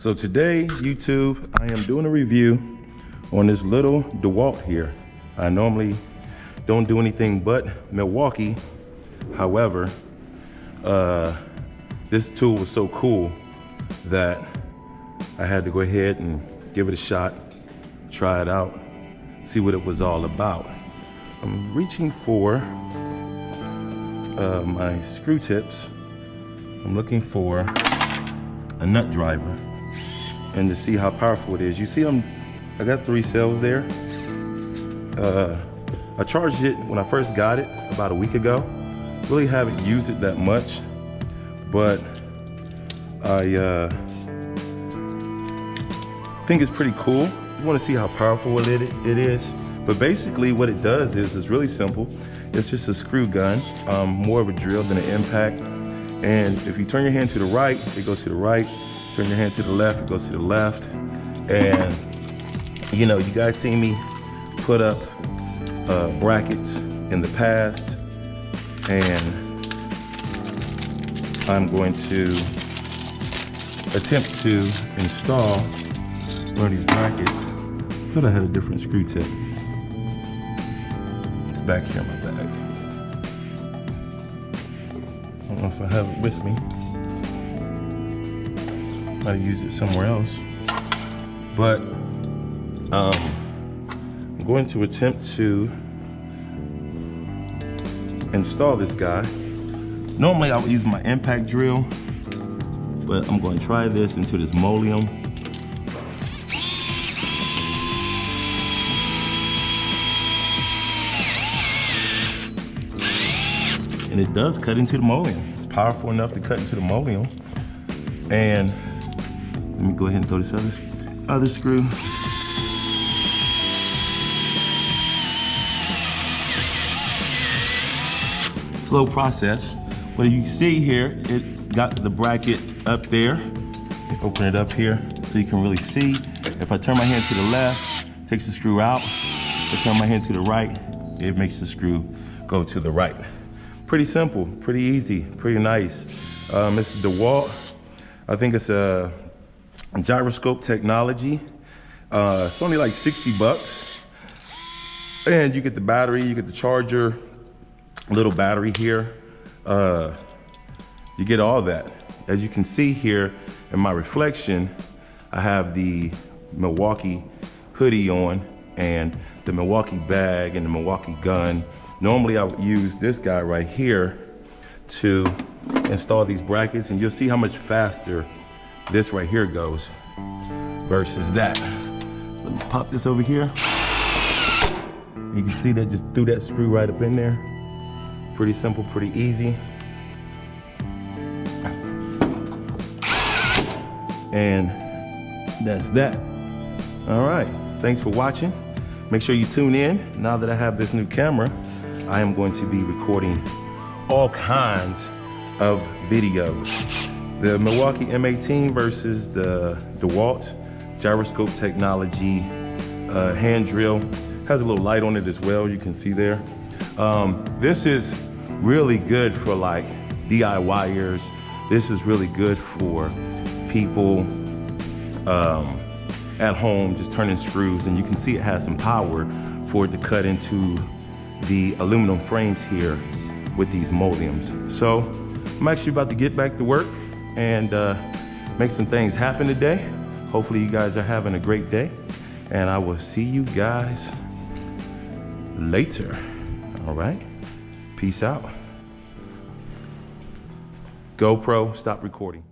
So today, YouTube, I am doing a review on this little DeWalt here. I normally don't do anything but Milwaukee. However, this tool was so cool that I had to go ahead and give it a shot, try it out, see what it was all about. I'm reaching for my screw tips. I'm looking for a nut driver and to see how powerful it is. You see, I got 3 cells there. I charged it when I first got it about a week ago. Really haven't used it that much, but I think it's pretty cool. You want to see how powerful it is. But basically what it does is, it's really simple. It's just a screw gun, more of a drill than an impact. And if you turn your hand to the right, it goes to the right. Turn your hand to the left, it goes to the left. And you know, you guys see me put up brackets in the past, and I'm going to attempt to install one of these brackets. I thought I had a different screw tip. It's back here in my bag. I don't know if I have it with me. Might have used it somewhere else. But I'm going to attempt to install this guy. Normally I would use my impact drill, but I'm going to try this into this mullion. And it does cut into the mullion. It's powerful enough to cut into the mullion. And let me go ahead and throw this other screw. Slow process. But you see here, it got the bracket up there. Open it up here so you can really see. If I turn my hand to the left, it takes the screw out. If I turn my hand to the right, it makes the screw go to the right. Pretty simple, pretty easy, pretty nice. It's DeWalt. I think it's a gyroscope technology. It's only like 60 bucks. And you get the battery, you get the charger, little battery here. You get all that. As you can see here in my reflection, I have the Milwaukee hoodie on and the Milwaukee bag and the Milwaukee gun. Normally I would use this guy right here to install these brackets, and you'll see how much faster this right here goes versus that. Let me pop this over here. You can see that, just threw that screw right up in there. Pretty simple, pretty easy. And that's that. All right, thanks for watching. Make sure you tune in. Now that I have this new camera, I am going to be recording all kinds of videos. The Milwaukee M18 versus the DeWalt gyroscope technology hand drill. Has a little light on it as well, you can see there. This is really good for like DIYers. This is really good for people at home, just turning screws, and you can see it has some power for it to cut into the aluminum frames here with these mullions. So I'm actually about to get back to work and make some things happen today. Hopefully you guys are having a great day, and I will see you guys later. All right, peace out. GoPro, stop recording.